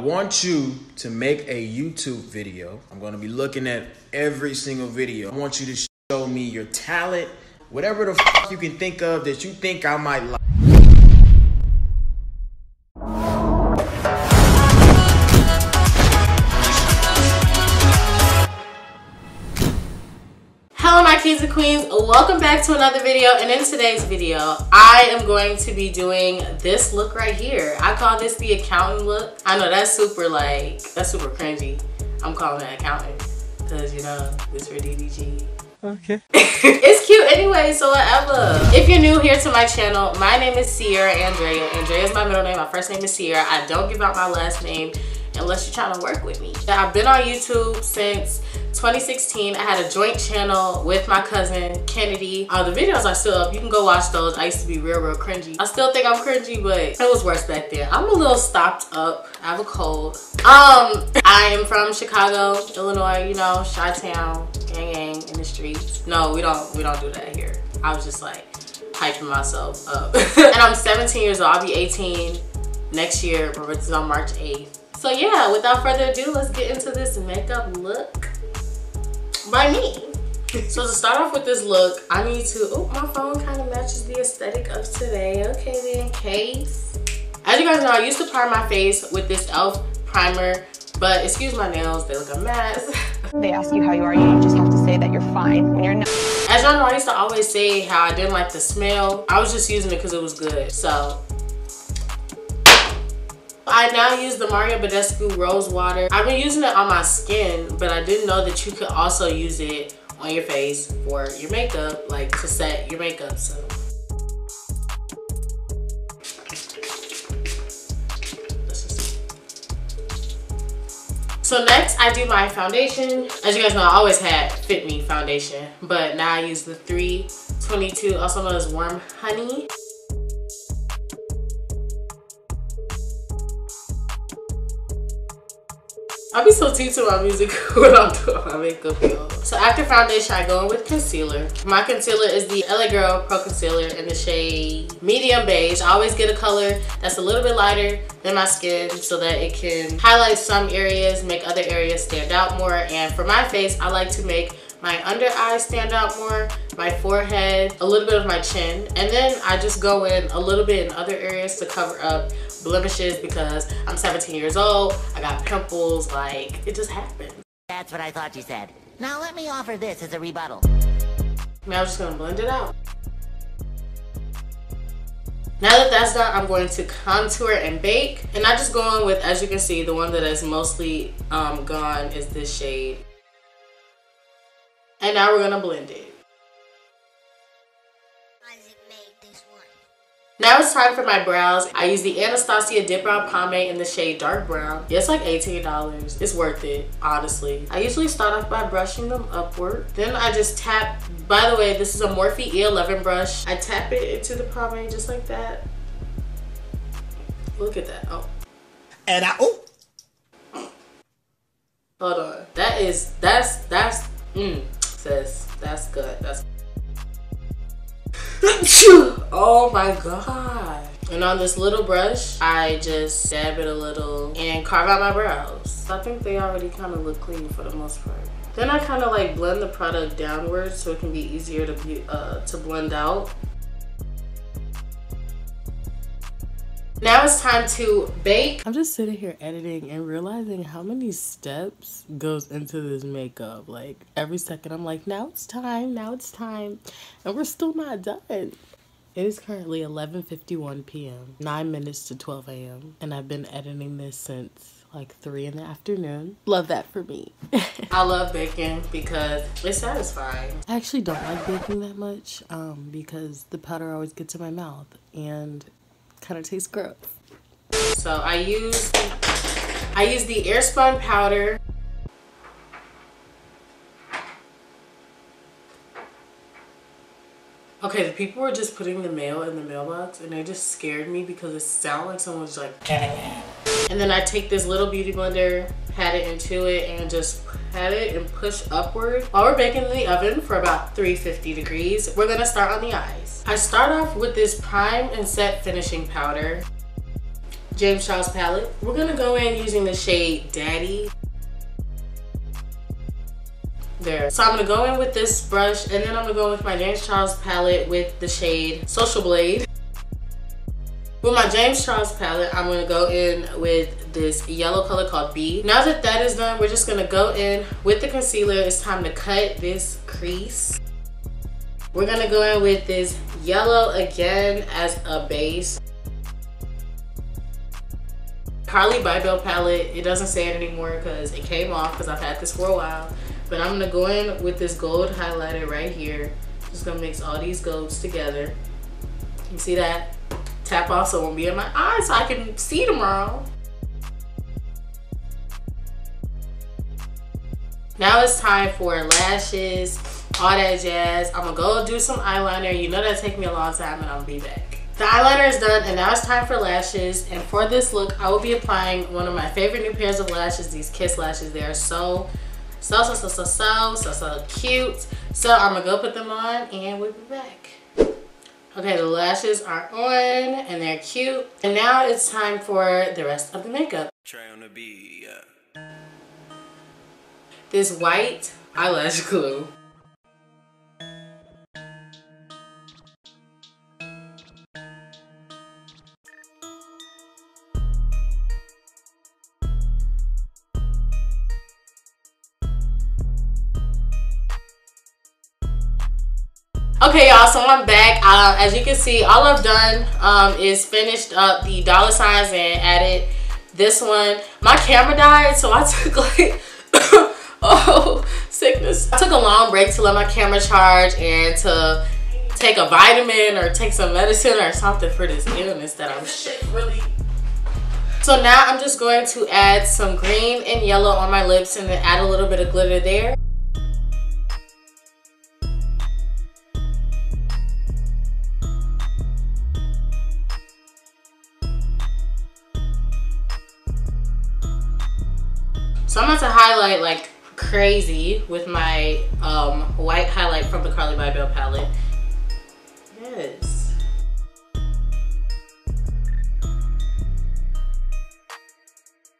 I want you to make a YouTube video. I'm going to be looking at every single video. I want you to show me your talent, whatever the fuck you can think of that you think I might like. Hello my kings and queens, welcome back to another video, and in today's video I am going to be doing this look right here. I call this the accountant look. I know that's super cringy. I'm calling it accountant because, you know, it's for DDG. Okay. It's cute anyway, so whatever. If you're new here to my channel, my name is Sierra Andrea. Andrea is my middle name, my first name is Sierra. I don't give out my last name unless you're trying to work with me. I've been on YouTube since 2016. I had a joint channel with my cousin Kennedy. The videos are still up. You can go watch those. I used to be real cringy. I still think I'm cringy, but it was worse back then. I'm a little stopped up. I have a cold. I am from Chicago, Illinois, you know, Chi-Town, gang gang in the streets. No, we don't do that here. I was just like hyping myself up. And I'm 17 years old. I'll be 18 next year. My birthday's on March 8th. So yeah, without further ado, let's get into this makeup look by me. So to start off with this look, I need to, oh, my phone kind of matches the aesthetic of today. Okay then, case. As you guys know, I used to prime my face with this e.l.f. primer, but excuse my nails, they look a mess. They ask you how you are, you just have to say that you're fine when you're not. As y'all know, I used to always say how I didn't like the smell. I was just using it because it was good, so. I now use the Mario Badescu Rose Water. I've been using it on my skin, but I didn't know that you could also use it on your face for your makeup, like to set your makeup, so. So next, I do my foundation. As you guys know, I always had Fit Me foundation, but now I use the 322, also known as Warm Honey. I'll be so tuned to my music when I'm doing my makeup, y'all. So after foundation, I go in with concealer. My concealer is the LA Girl Pro Concealer in the shade Medium Beige. I always get a color that's a little bit lighter than my skin so that it can highlight some areas, make other areas stand out more. And for my face, I like to make my under eye stand out more, my forehead, a little bit of my chin, and then I just go in a little bit in other areas to cover up blemishes because I'm 17 years old, I got pimples, like, it just happened. That's what I thought you said. Now let me offer this as a rebuttal. Now I'm just gonna blend it out. Now that that's done, I'm going to contour and bake, and I just go in with, as you can see, the one that is mostly gone is this shade. And now we're gonna blend it. Now it's time for my brows. I use the Anastasia Dip Brow Pomade in the shade Dark Brown. It's like $18. It's worth it, honestly. I usually start off by brushing them upward. Then I just tap, by the way, this is a Morphe E11 brush. I tap it into the pomade just like that. Look at that, oh. And I, oh. Hold on, sis, that's good, that's oh my god. And on this little brush, I just dab it a little and carve out my brows. I think they already kind of look clean for the most part. Then I kind of like blend the product downwards so it can be easier to blend out. Now it's time to bake. I'm just sitting here editing and realizing how many steps goes into this makeup. Like every second I'm like, now it's time. And we're still not done. It is currently 11:51 p.m., 9 minutes to 12 a.m. And I've been editing this since like 3 in the afternoon. Love that for me. I love baking because it's satisfying. I actually don't like baking that much because the powder always gets in my mouth and kind of tastes gross. So I use the airspun powder. Okay, the people were just putting the mail in the mailbox and they just scared me because it sounded like someone's like and then I take this little beauty blender, pat it into it, and just pat it and push upward. While we're baking in the oven for about 350 degrees, we're gonna start on the eyes. I start off with this prime and set finishing powder James Charles palette. We're gonna go in using the shade Daddy. There. So I'm gonna go in with this brush, and then I'm gonna go with my James Charles palette with the shade Social Blade. With my James Charles palette, I'm gonna go in with this yellow color called B. Now that that is done, we're just gonna go in with the concealer. It's time to cut this crease. We're gonna go in with this yellow again as a base. Carly Bybel palette, it doesn't say it anymore because it came off, because I've had this for a while. But I'm gonna go in with this gold highlighter right here. Just gonna mix all these golds together. You see that? Tap off so it won't be in my eyes so I can see tomorrow. Now it's time for lashes, all that jazz. I'm gonna go do some eyeliner. You know that take me a long time, and I'll be back. The eyeliner is done, and now it's time for lashes. And for this look, I will be applying one of my favorite new pairs of lashes, these Kiss lashes. They are so cute. So I'm gonna go put them on and we'll be back. Okay, the lashes are on and they're cute. And now it's time for the rest of the makeup. This white eyelash glue. Okay y'all, so I'm back. As you can see, all I've done is finished up the dollar signs and added this one. My camera died, so I took like, oh, sickness. I took a long break to let my camera charge and to take a vitamin or take some medicine or something for this illness that I'm really. So now I'm just going to add some green and yellow on my lips and then add a little bit of glitter there. So I'm about to highlight like crazy with my white highlight from the Carly Bybel palette. Yes.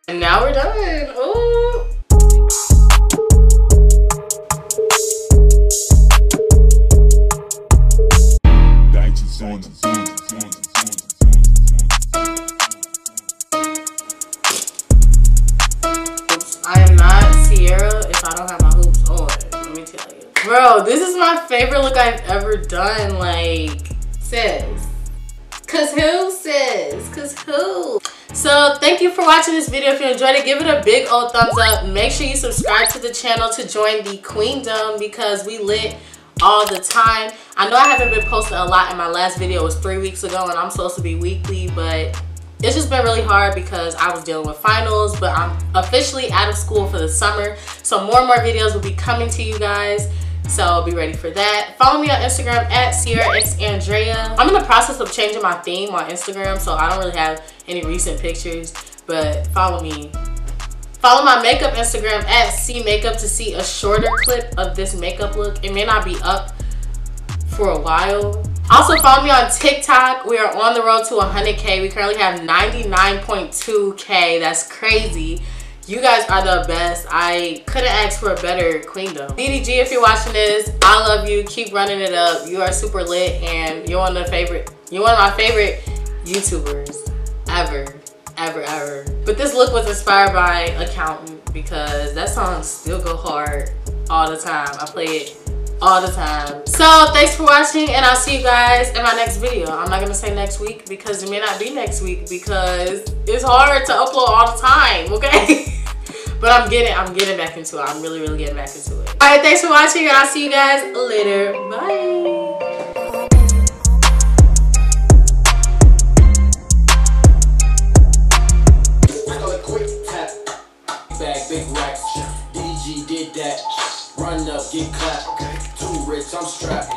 And now we're done. Ooh. Bro, this is my favorite look I've ever done, like, sis. Cause who, sis? Cause who? So, thank you for watching this video. If you enjoyed it, give it a big old thumbs up. Make sure you subscribe to the channel to join the Queendom because we lit all the time. I know I haven't been posting a lot, and my last video was 3 weeks ago, and I'm supposed to be weekly, but it's just been really hard because I was dealing with finals, but I'm officially out of school for the summer. So more and more videos will be coming to you guys. So be ready for that. Follow me on Instagram at @SierraXAndrea. I'm in the process of changing my theme on Instagram, so I don't really have any recent pictures, but follow me. Follow my makeup Instagram at @CMakeup to see a shorter clip of this makeup look. It may not be up for a while. Also follow me on TikTok. We are on the road to 100K. We currently have 99.2K. That's crazy. You guys are the best. I couldn't ask for a better queendom. DDG, if you're watching this, I love you. Keep running it up. You are super lit, and you're one of my favorite YouTubers ever. But this look was inspired by Accountant because that song still go hard all the time. I play it all the time. So thanks for watching, and I'll see you guys in my next video. I'm not gonna say next week because it may not be next week because it's hard to upload all the time, okay? But I'm getting back into it. I'm really getting back into it. All right, thanks for watching, and I'll see you guys later. Bye. Get clapped, okay. Too rich, I'm strapped.